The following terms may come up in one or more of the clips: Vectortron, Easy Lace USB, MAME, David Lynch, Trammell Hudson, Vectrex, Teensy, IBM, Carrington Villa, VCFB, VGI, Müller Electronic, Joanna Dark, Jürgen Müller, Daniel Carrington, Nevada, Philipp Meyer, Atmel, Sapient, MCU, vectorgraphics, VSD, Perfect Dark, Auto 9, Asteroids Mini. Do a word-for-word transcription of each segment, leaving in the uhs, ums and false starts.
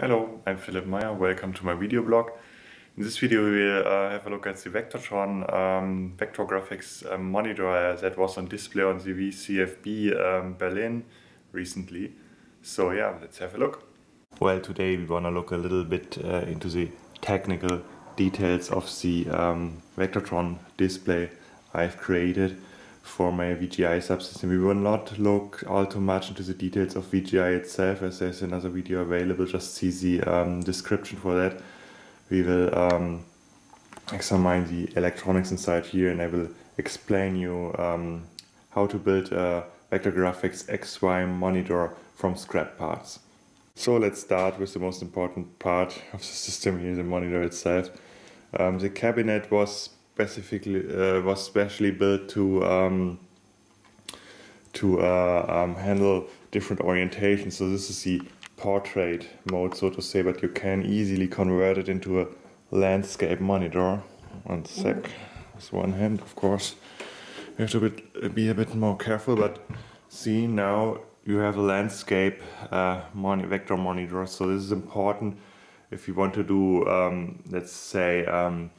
Hello, I'm Philipp Meyer, welcome to my video blog. In this video we will uh, have a look at the Vectortron um, vector graphics um, monitor that was on display on the V C F B um, Berlin recently. So yeah, let's have a look. Well, today we want to look a little bit uh, into the technical details of the um, Vectortron display I've created for my V G I subsystem. We will not look all too much into the details of V G I itself, as there's another video available. Just see the um, description for that. We will um, examine the electronics inside here, and I will explain you um, how to build a vector graphics X Y monitor from scrap parts. So let's start with the most important part of the system here, the monitor itself. Um, the cabinet was specifically uh, was specially built to um, to uh, um, handle different orientations. So this is the portrait mode, so to say, but you can easily convert it into a landscape monitor. One sec, with one hand, of course. You have to bit, be a bit more careful, but see, now you have a landscape uh, mon vector monitor. So this is important if you want to do, um, let's say, um,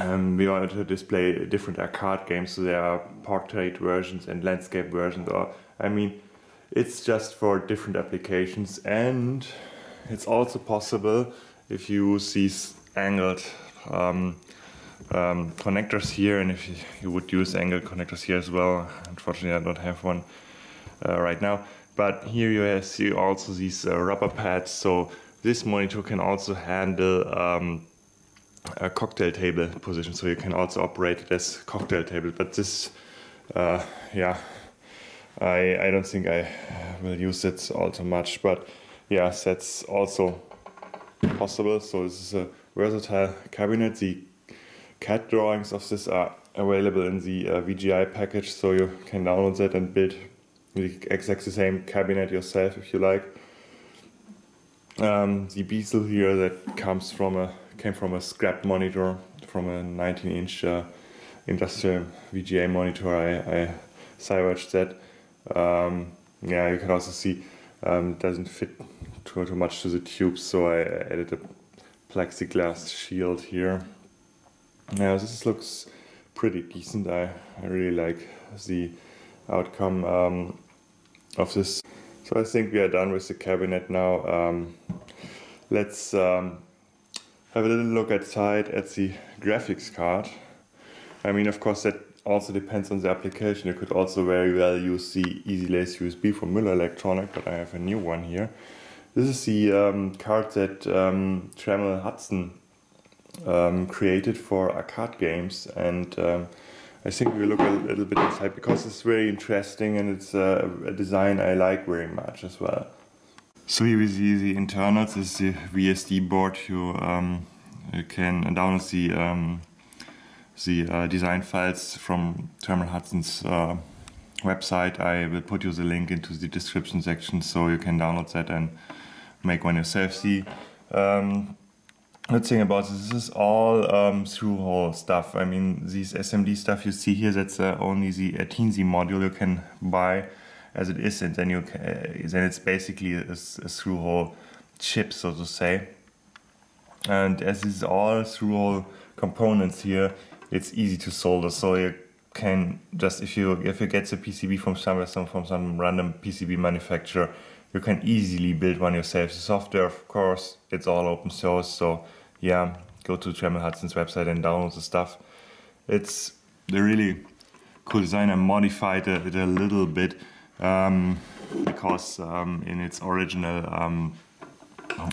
Um, we wanted to display different arcade games, so there are portrait versions and landscape versions, or I mean, it's just for different applications. And it's also possible, if you see angled um, um, connectors here, and if you, you would use angled connectors here as well. Unfortunately, I don't have one uh, right now, but here you see also these uh, rubber pads, so this monitor can also handle um, a cocktail table position, so you can also operate it as cocktail table. But this, uh, yeah, I, I don't think I will use it all too much, but yeah, that's also possible. So this is a versatile cabinet. The C A D drawings of this are available in the uh, V G I package, so you can download that and build the exactly same cabinet yourself if you like. Um, the bezel here that comes from a came from a scrap monitor, from a nineteen inch uh, industrial V G A monitor. I, I salvaged that. Um, yeah, you can also see um, it doesn't fit too, too much to the tube, so I added a plexiglass shield here. Now this looks pretty decent. I, I really like the outcome um, of this. So I think we are done with the cabinet now. Um, let's um, have a little look outside at the graphics card. I mean, of course, that also depends on the application. You could also very well use the Easy Lace U S B from Müller Electronic, but I have a new one here. This is the um, card that um, Trammell Hudson um, created for arcade games, and um, I think we'll look a little bit inside, because it's very interesting and it's a, a design I like very much as well. So here we see the internals. This is the V S D board. You, um, you can download the, um, the uh, design files from Trammell Hudson's uh, website. I will put you the link into the description section, so you can download that and make one yourself. The um, good thing about this, this is all um, through-hole stuff. I mean, these S M D stuff you see here, that's uh, only the uh, Teensy module you can buy as it is, and then you can, uh, then it's basically a, a through-hole chip, so to say. And as is all through-hole components here, it's easy to solder. So you can just, if you if you get the P C B from somewhere, some from some random P C B manufacturer, you can easily build one yourself. The software, of course, it's all open source. So yeah, go to Trammell Hudson's website and download the stuff. It's the really cool design. I modified it a little bit. Um, because um, in its original um,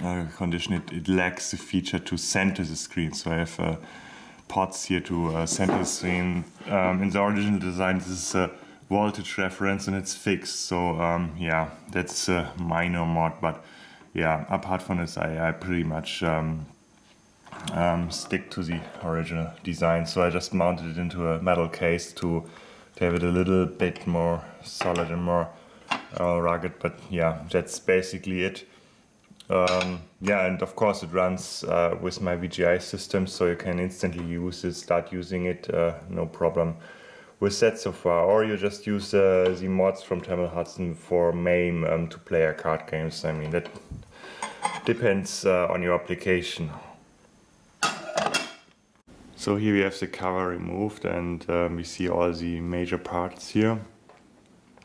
uh, condition it, it lacks the feature to center the screen, so I have uh, pots here to uh, center the screen. Um, in the original design this is a voltage reference and it's fixed, so um, yeah, that's a minor mod, but yeah, apart from this I, I pretty much um, um, stick to the original design. So I just mounted it into a metal case to to have it a little bit more solid and more uh, rugged, but yeah, that's basically it. Um, yeah, and of course it runs uh, with my V G I system, so you can instantly use it, start using it, uh, no problem with that so far. Or you just use uh, the mods from Trammell Hudson for MAME um, to play arcade games. I mean, that Depends uh, on your application. So here we have the cover removed, and um, we see all the major parts here.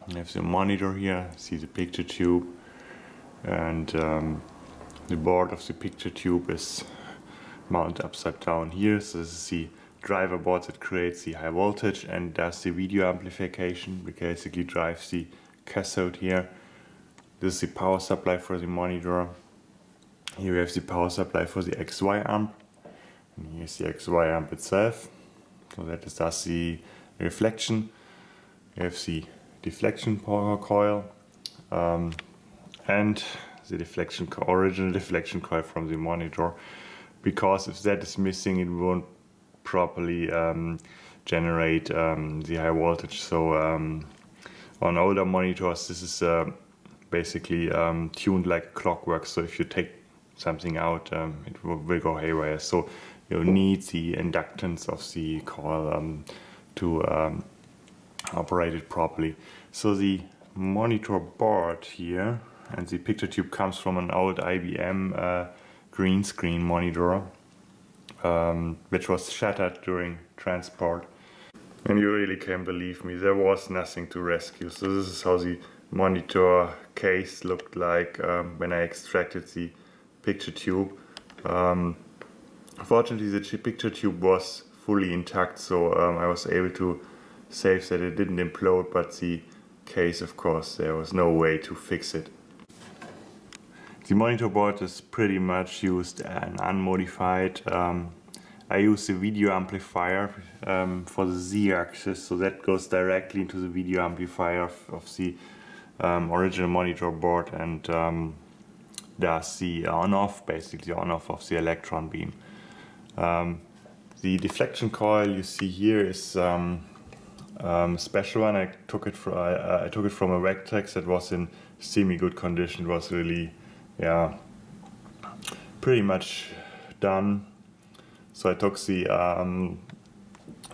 We have the monitor here, see the picture tube, and um, the board of the picture tube is mounted upside down here. So this is the driver board that creates the high voltage and does the video amplification. We basically drive the cathode here. This is the power supply for the monitor. Here we have the power supply for the X Y amp. And here's the X Y amp itself. So that is does the reflection. We have the deflection power coil um, and the deflection original deflection coil from the monitor, because if that is missing, it won't properly um, generate um, the high voltage. So um, on older monitors this is uh, basically um, tuned like clockwork, so if you take something out um, it will, will go haywire. So you need the inductance of the coil um, to um, operate it properly. So the monitor board here and the picture tube comes from an old I B M uh, green screen monitor, Um, which was shattered during transport. And you really can believe me, there was nothing to rescue. So this is how the monitor case looked like um, when I extracted the picture tube. Um, fortunately the picture tube was fully intact, so um, I was able to save that it didn't implode, but the case, of course, there was no way to fix it. The monitor board is pretty much used and unmodified. Um, I use the video amplifier um, for the Z-axis, so that goes directly into the video amplifier of, of the um, original monitor board and um, does the on-off, basically on-off of the electron beam. Um, the deflection coil you see here is um, um, a special one. I took it from uh, I took it from a Vectrex that was in semi-good condition. It was really Yeah, pretty much done. So I took the um,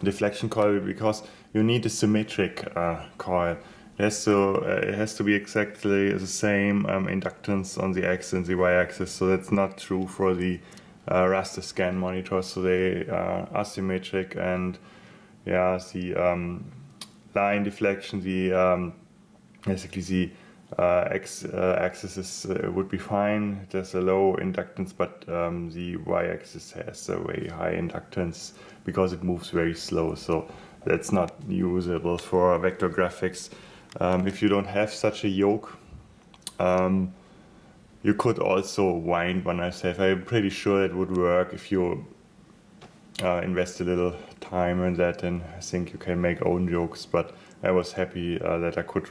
deflection coil because you need a symmetric uh, coil. It has to uh, it has to be exactly the same um, inductance on the x and the y axis. So that's not true for the uh, raster scan monitors. So they are asymmetric, and yeah, the um, line deflection, the um, basically the Uh, X uh, axis is, uh, would be fine. There's a low inductance, but um, the Y axis has a very high inductance because it moves very slow, so that's not usable for vector graphics. Um, if you don't have such a yoke, um, you could also wind one yourself. I'm pretty sure it would work if you uh, invest a little time in that, and I think you can make own yokes, but I was happy uh, that I could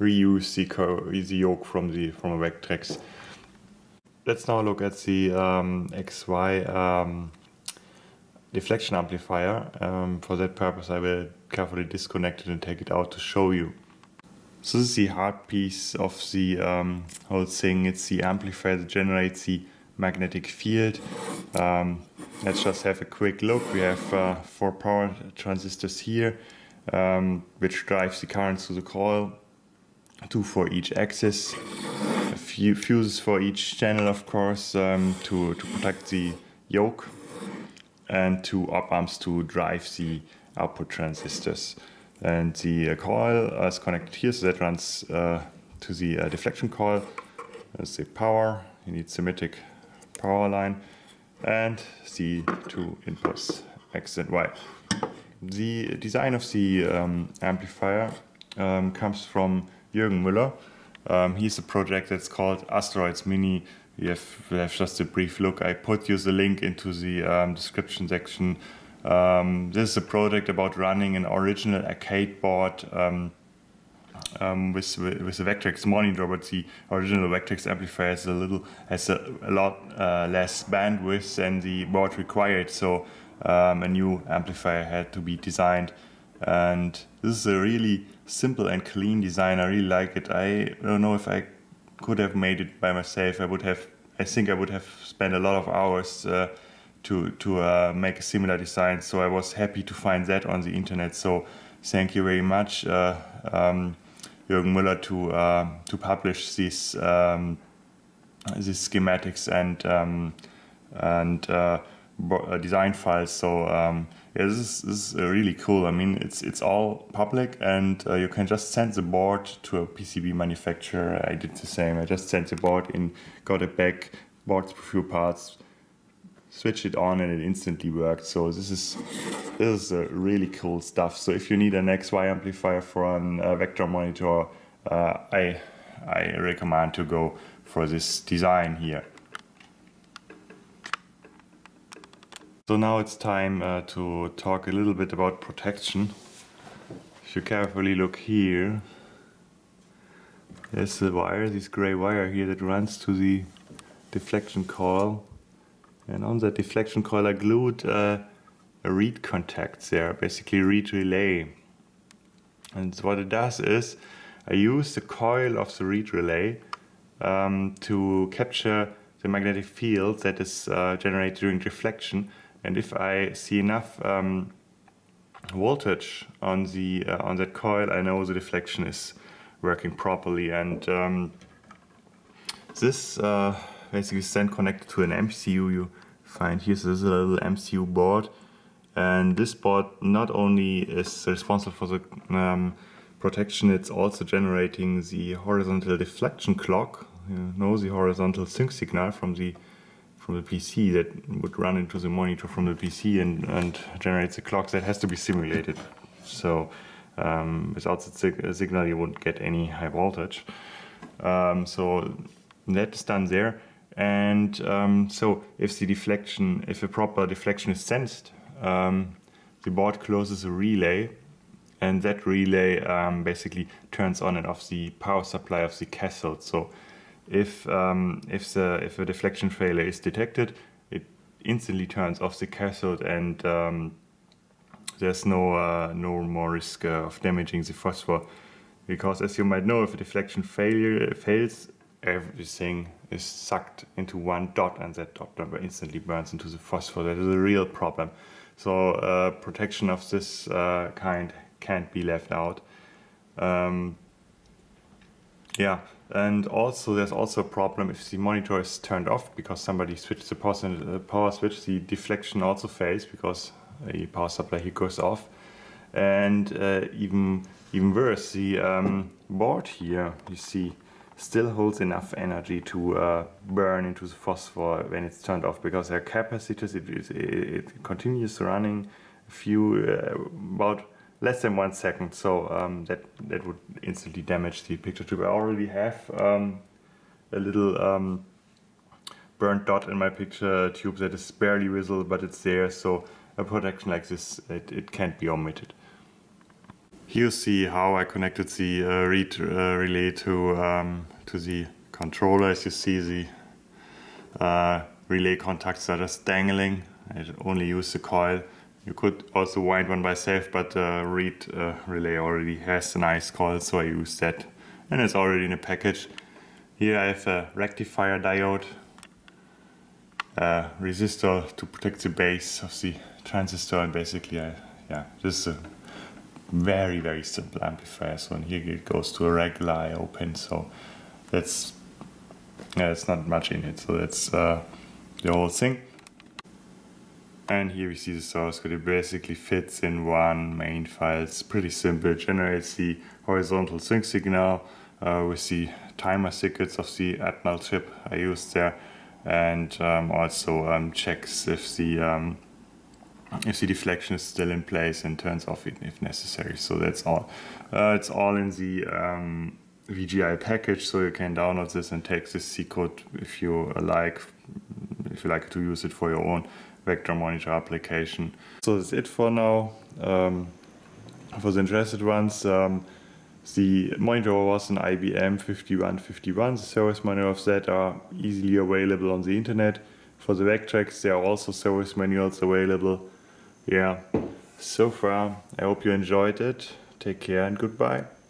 reuse the, the yoke from the from a Vectrex. Let's now look at the um, X Y um, deflection amplifier. Um, for that purpose I will carefully disconnect it and take it out to show you. So this is the hard piece of the um, whole thing. It's the amplifier that generates the magnetic field. Um, let's just have a quick look. We have uh, four power transistors here, um, which drives the currents through the coil. Two for each axis, a few fuses for each channel, of course, um, to, to protect the yoke, and two op amps to drive the output transistors. And the uh, coil uh, is connected here, so that runs uh, to the uh, deflection coil. That's the power, you need symmetric power line, and the two inputs, X and Y. The design of the um, amplifier um, comes from Jürgen Müller. Um, he's a project that's called Asteroids Mini. We have, we have just a brief look. I put you the link into the um, description section. Um, this is a project about running an original arcade board um, um, with, with with a Vectrex monitor, but the original Vectrex amplifier has a little has a, a lot uh, less bandwidth than the board required. So um, a new amplifier had to be designed. And this is a really simple and clean design. I really like it. I don't know if I could have made it by myself. I would have. I think I would have spent a lot of hours uh, to to uh, make a similar design. So I was happy to find that on the internet. So thank you very much, uh, um, Jürgen Müller, to uh, to publish this um, these schematics and um, and uh, design files. So um, yeah, this is, this is really cool. I mean, it's it's all public, and uh, you can just send the board to a P C B manufacturer. I did the same. I just sent the board in, got it back, bought a few parts, switched it on, and it instantly worked. So this is this is uh, really cool stuff. So if you need an X Y amplifier for an uh, vector monitor, uh, I I recommend to go for this design here. So now it's time uh, to talk a little bit about protection. If you carefully look here, there's the wire, this gray wire here that runs to the deflection coil, and on that deflection coil I glued uh, a read contact there, basically read relay. And what it does is, I use the coil of the read relay um, to capture the magnetic field that is uh, generated during deflection. And if I see enough um, voltage on the uh, on that coil, I know the deflection is working properly. And um, this uh, basically is then connected to an M C U. You find here, so this is a little M C U board, and this board not only is responsible for the um, protection, it's also generating the horizontal deflection clock. You know, the horizontal sync signal from the from the P C that would run into the monitor from the P C and, and generates a clock that has to be simulated. So um, without the sig signal you wouldn't get any high voltage. Um, so that's done there. And um, so if the deflection, if a proper deflection is sensed, um, the board closes a relay, and that relay um, basically turns on and off the power supply of the cathode. So If um, if the if a deflection failure is detected, it instantly turns off the cathode, and um, there's no uh, no more risk uh, of damaging the phosphor, because as you might know, if a deflection failure fails, everything is sucked into one dot, and that dot number instantly burns into the phosphor. That is a real problem. So uh, protection of this uh, kind can't be left out. Um, yeah. And also, there's also a problem if the monitor is turned off because somebody switched the power switch. The deflection also fails because the power supply here goes off. And uh, even even worse, the um, board here, you see, still holds enough energy to uh, burn into the phosphor when it's turned off, because there are capacitors. It, it, it continues running a few uh, about. less than one second, so um, that that would instantly damage the picture tube. I already have um, a little um, burnt dot in my picture tube that is barely visible, but it's there. So a protection like this, it, it can't be omitted. Here you see how I connected the uh, read uh, relay to um, to the controller. As you see, the uh, relay contacts are just dangling. I only use the coil. You could also wind one by yourself, but uh, read uh, relay already has a nice coil, so I use that, and it's already in a package. Here I have a rectifier diode, a resistor to protect the base of the transistor, and basically, I, yeah, this is a very very simple amplifier. So and here it goes to a regular I O pin, so that's yeah, it's not much in it. So that's uh, the whole thing. And here we see the source code. It basically fits in one main file. It's pretty simple. It generates the horizontal sync signal uh, with the timer circuits of the Atmel chip I used there, and um, also um, checks if the um, if the deflection is still in place and turns off it if necessary. So that's all. Uh, it's all in the um, V G I package, so you can download this and take this C code if you like, if you like to use it for your own vector monitor application. So that's it for now. Um, for the interested ones, um, the monitor was an I B M fifty-one fifty-one. The service manuals that are easily available on the internet. For the Vectrex, there are also service manuals available. Yeah, so far, I hope you enjoyed it. Take care and goodbye.